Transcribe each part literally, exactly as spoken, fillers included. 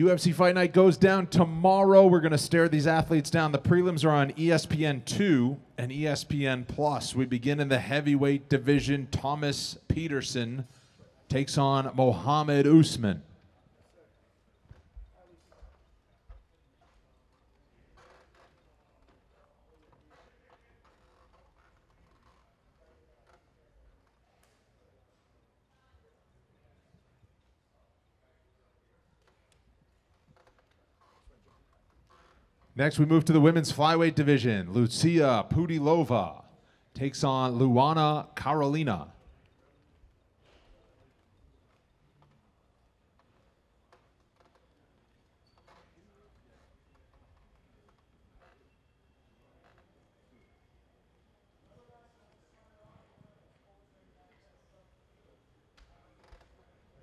U F C Fight Night goes down tomorrow. We're going to stare these athletes down. The prelims are on E S P N two and E S P N plus. We begin in the heavyweight division. Thomas Peterson takes on Mohamed Usman. Next, we move to the women's flyweight division. Lucia Pudilova takes on Luana Carolina.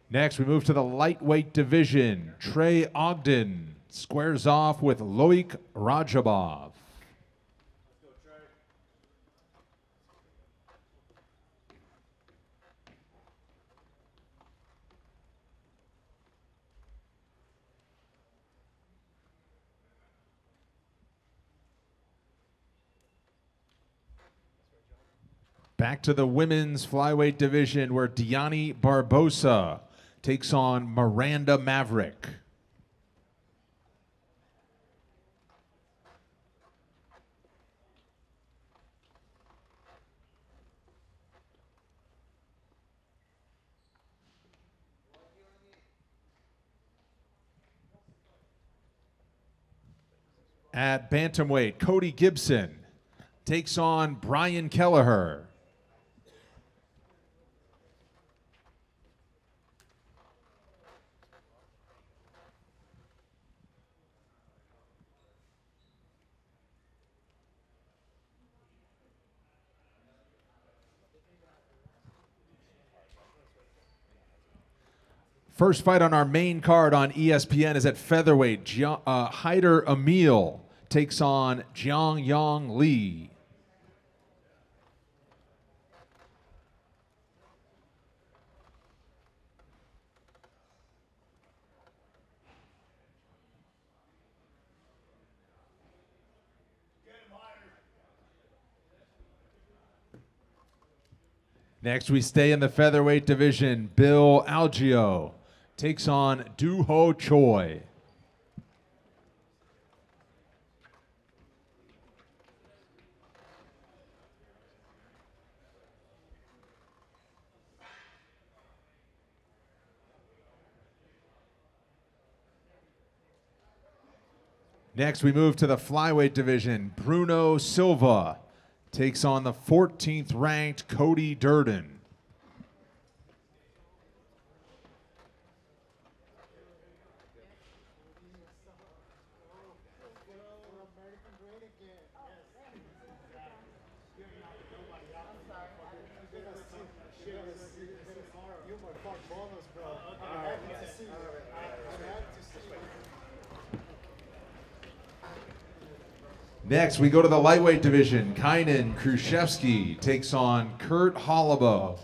Next, we move to the lightweight division. Trey Ogden squares off with Loik Rajabov. Back to the women's flyweight division, where Diani Barbosa takes on Miranda Maverick. At bantamweight, Cody Gibson takes on Brian Kelleher. First fight on our main card on E S P N is at featherweight. Uh, Hyder Emil takes on Jiang Yong Lee. Next, we stay in the featherweight division. Bill Algio takes on Duho Choi. Next, we move to the flyweight division. Bruno Silva takes on the fourteenth ranked Cody Durden. Next, we go to the lightweight division. Kynan Kruszewski takes on Kurt Holobo.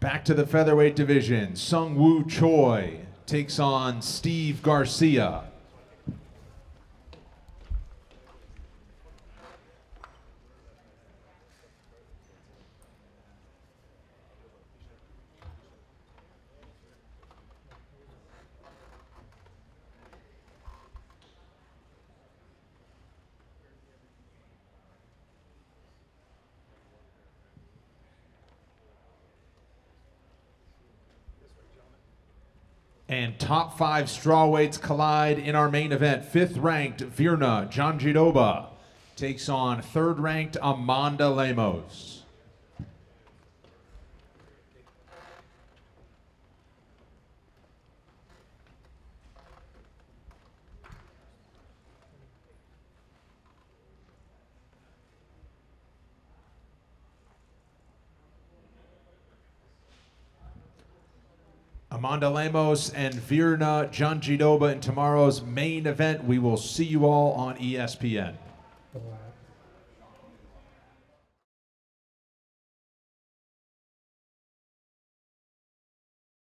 Back to the featherweight division. Sung Woo Choi takes on Steve Garcia. And top five strawweights collide in our main event. Fifth-ranked Virna Jandiroba takes on third-ranked Amanda Lemos. Amanda Lemos and Virna Jandiroba in tomorrow's main event. We will see you all on E S P N.